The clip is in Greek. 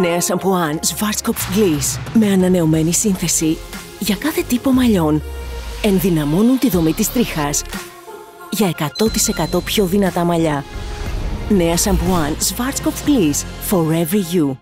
Νέα σαμπουάν Schwarzkopf Gliss με ανανεωμένη σύνθεση για κάθε τύπο μαλλιών. Ενδυναμώνουν τη δομή της τρίχας για 100% πιο δυνατά μαλλιά. Νέα σαμπουάν Schwarzkopf Gliss for every you.